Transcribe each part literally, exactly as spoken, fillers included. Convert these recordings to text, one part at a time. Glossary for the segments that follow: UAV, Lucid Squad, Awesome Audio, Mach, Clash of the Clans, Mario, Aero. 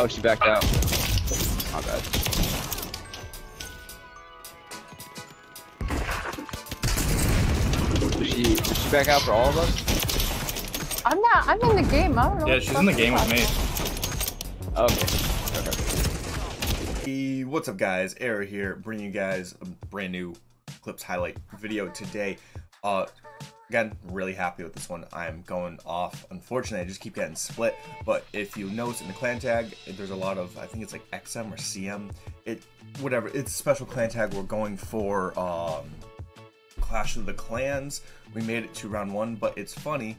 Oh, she backed out. My bad. Did she, did she back out for all of us? I'm not. I'm in the game. I don't know. Yeah, she's in the game with me. Okay. Hey, what's up, guys? Aero here, bringing you guys a brand new clips highlight video today. Uh, Again, really happy with this one. I'm going off. Unfortunately, I just keep getting split. But if you notice in the clan tag, there's a lot of, I think it's like X M or C M. It, whatever. It's a special clan tag. We're going for um, Clash of the Clans. We made it to round one, but it's funny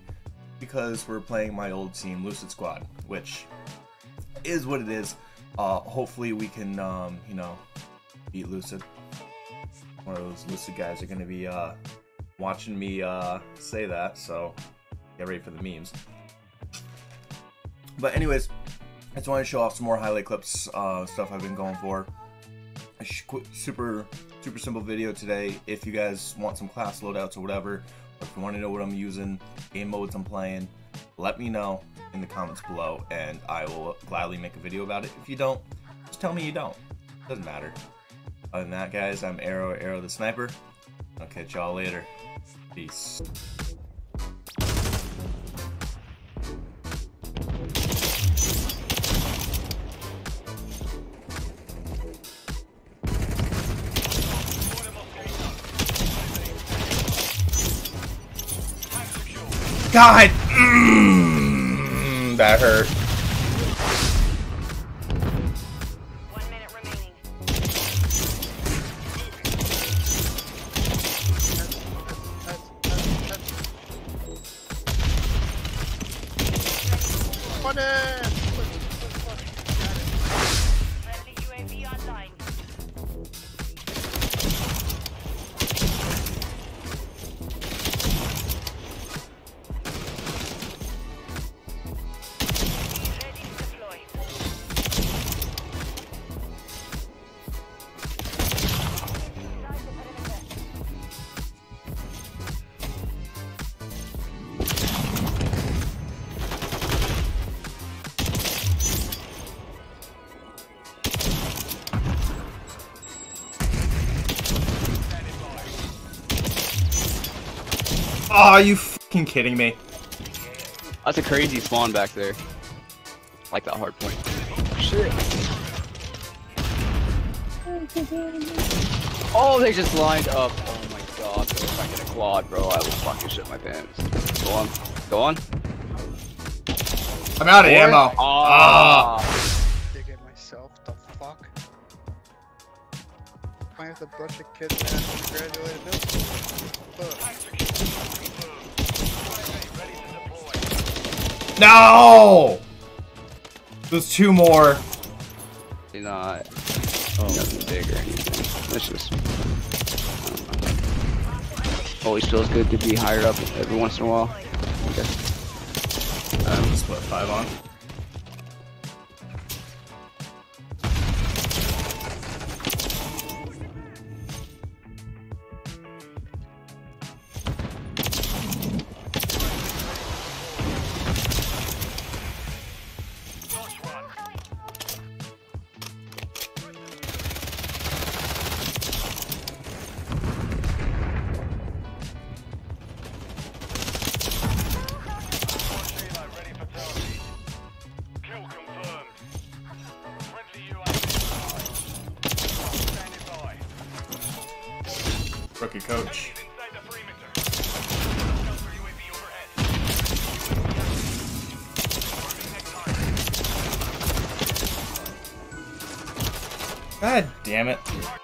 because we're playing my old team, Lucid Squad, which is what it is. Uh, hopefully, we can, um, you know, beat Lucid. One of those Lucid guys are going to be... Uh, watching me uh, say that, so get ready for the memes. But anyways, I just wanted to show off some more highlight clips, uh, stuff I've been going for. A super, super simple video today. If you guys want some class loadouts or whatever, or if you want to know what I'm using, game modes I'm playing, let me know in the comments below, and I will gladly make a video about it. If you don't, just tell me you don't. It doesn't matter. Other than that, guys, I'm Aero, Aero the Sniper. I'll catch y'all later. Peace. God, mm, that hurt. Money. Friendly U A V online. Ready to deploy. Oh, are you fucking kidding me? That's a crazy spawn back there. Like that hard point. Shit. Oh, they just lined up. Oh my god, bro. If I get a quad, bro, I will fucking shit my pants. Go on. Go on. I'm out of ammo. Ah. Dig it myself, the fuck? I have to brush a kid that I graduated this. No! There's two more. Do not. Oh, nothing big or anything. That's just. Um, always feels good to be higher up every once in a while. Okay. Um, let's put five on. Rookie coach. God damn it.